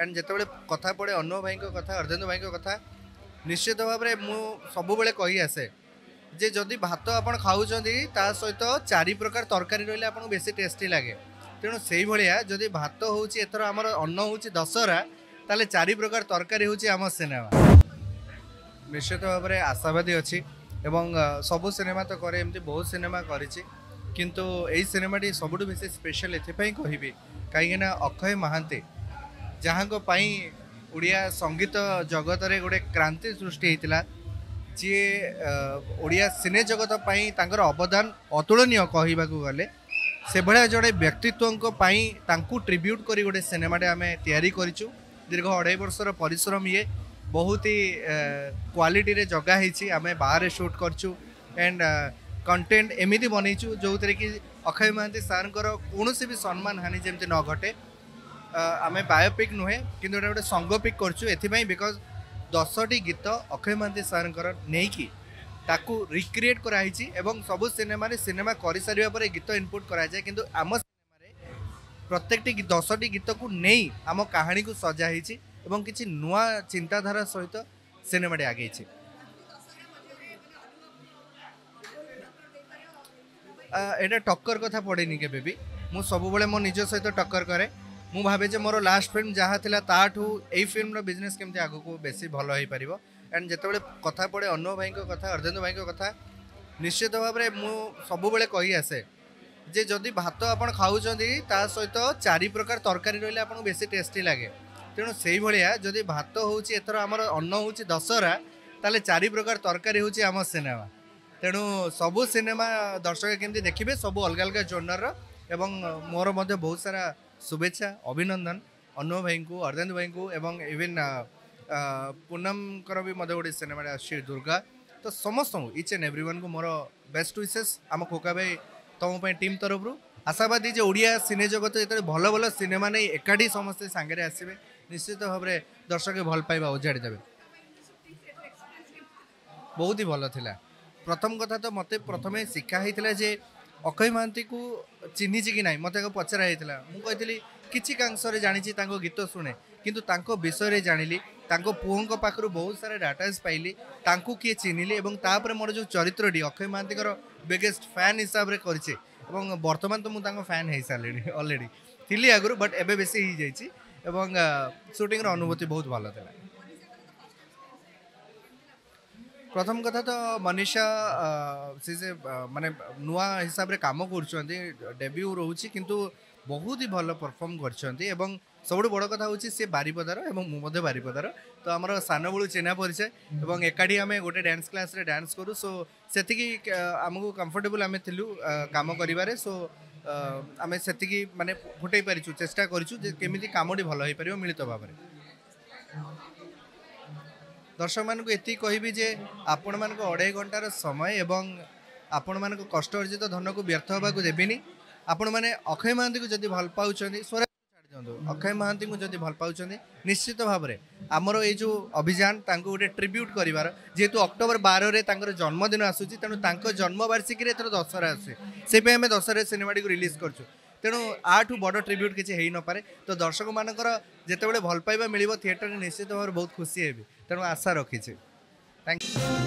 And जिते कथा पड़े अनु भाई कथा अर्धेन्दु भाई कथा निश्चित भाव में मु सबु कही आसे जे जदि भात आपड़ खाऊँ सहित चारि प्रकार तरकारी रही आपको बेसी टेस्टी लगे तेणु से भाया जदि भात हूँ एथर आम अन्न हूँ दशहरा ताले चारि प्रकार तरकारी हूँ आम सिनेमा निश्चित भाव में आशावादी अच्छी एवं सबू सिनेमा तो करे एमती बहुत सिनेमा करी किंतु यही सिनेमाटी सबुठ बेसी स्पेशल एथपाई कहि कहीं अक्षय मोहान्ती जहाँ ओडिया संगीत जगत रे गोटे क्रांति सृष्टि होता जी ओडिया सिने जगत पर अवदान अतुलनीय कहवाकू गले से भाया जोड़े व्यक्तित्व ट्रिब्यूट कर गोटे सिनेमाटे आम याचु दीर्घ 2.5 वर्षर परिश्रम ये बहुत ही क्वालिटी रे जगह होती आम बाहर शूट करचु एंड कंटेंट एमती बनईचु जो थे कि अक्षय मोहान्ती सार कौन भी सम्मान हानि जमी न घटे आम बायोपिक नुहे कि गोटे संग पिक करचु एथपाई बिकज 10टी गीत अक्षय मोहान्ती सार नहीं रिक्रिएट कराई और सबू सिनेमा कर सारे गीत इनपुट कराए कि आम सिनेमा प्रत्येक 10टी गीत को नहीं आम कहानी को सजाई एवं किसी नुआ चिंताधारा सहित सिनेमाटे आगे यहाँ टक्कर कथा पड़ेनि के भी मु सब बेले मो निज सहित टक्कर करे मु भावे जे मोर लास्ट फिल्म जहाँ था ताठू यही फिल्म बिजनेस केमती आग को बेसी भल हो पार एंड जिते कथा पड़े अनु भाई कथा अर्धेन्दु भाई कथा निश्चित भाव में मु सब बेले कही आसे जे जदि भात आपड़ खाऊँ सहित चारि प्रकार तरकारी रही आपको बेसी टेस्टी लगे तेणु से भाया जदि भात हूँ एथर आम अन्न हूँ दशहरा ताले चारि प्रकार तरकारी हूँ आम सिनेमा तेणु सबू सिनेमा दर्शक केमती देखिए सबू अलग अलग जोनर एवं मोर मध्य बहुत सारा शुभेच्छा अभिनंदन अनु भाई को अर्धेन्दु भाई को एवं इवेन पूनम भी गोटे सिनेमा आसी दुर्गा तो समस्त इच एंड एव्री वन को मोर बेस्ट विशेष आम खोका भाई तुम टीम तरफ आशावादी जो ओडिया सिने जगत जो भल भल सिनेमा नहीं एकाठी समस्ते सांगे आसवे निश्चित भाव में दर्शक भल पाइबा उजाड़ी देवे बहुत ही भल था। प्रथम कथा तो मत प्रथम शिखाई जे अक्षय मोहान्ती को चिन्ह कि ना मत पचराई मुझे किसी कांश जानी गीत शुणे किंतु विषय जानी पुओं पाखु बहुत सारा डाटाज पाइली किए चिन्हली और मोर जो चरित्रटी अक्षय मोहान्ती बिगेस्ट फैन हिसाब से करे और बर्तमान तो मुझे फैन हो सारे अलरेडी थी आगुरी बट एबे बेसी हो जाइए एवं शूटिंग अनुभूति बहुत भल था। प्रथम कथा तो मनीषा से माने नुआ हिसाब रे काम कर डेब्यू रोचे किंतु बहुत ही भल परफॉर्म कर सबुठ बड़ कथा हूँ सी बारीपदार मुझे बारीपदार तो आम सान बलू चिन्ह परिचय और एकाठी आम गोटे डांस क्लास रे डांस करूँ सो से आमको कंफर्टेबल आम थिलु काम कर सो आम से माने फुटे पारिचु चेष्टा करूँ केमी कामटी भल हो पार मिलित भाव में दर्शक मानक ये कहबी जे आपण मान 2.5 घंटार समय एवं आपण मान कष्ट अर्जित धन को व्यर्थ होगा देवीनि आपण मैंने अक्षय मोहान्ती को जब भल पाँच स्वर अक्षय मोहान्ती को जब भल पाँच निश्चित भाव में आमर ये जो अभियान गोटे ट्रिब्यूट कर जेहेतु अक्टोबर 12 जन्मदिन आसूसी तेणु जन्मवार्षिकी एथर दशहरा आसे आम दशहरा सिनेमाटी रिलीज करुँ तेणु आठू बड़ ट्रिब्यूट किसी हो न पाए तो दर्शक मानकर जिते भल पाइबा मिल थिएटर निश्चित भाव में बहुत खुशी है तेणु आशा रखी थैंक यू।